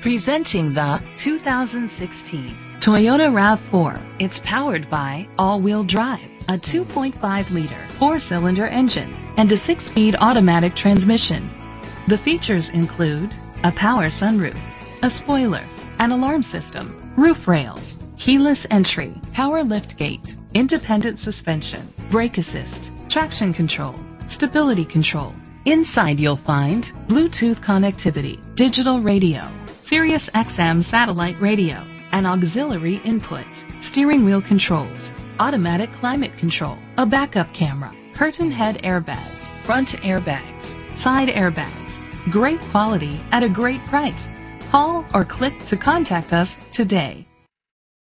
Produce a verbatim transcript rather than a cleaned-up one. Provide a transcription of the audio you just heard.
Presenting the two thousand sixteen Toyota RAV four. It's powered by all-wheel drive, a two point five liter four-cylinder engine, and a six-speed automatic transmission. The features include a power sunroof, a spoiler, an alarm system, roof rails, keyless entry, power liftgate, independent suspension, brake assist, traction control, stability control. Inside you'll find Bluetooth connectivity, digital radio, Sirius X M satellite radio, an auxiliary input, steering wheel controls, automatic climate control, a backup camera, curtain head airbags, front airbags, side airbags. Great quality at a great price. Call or click to contact us today.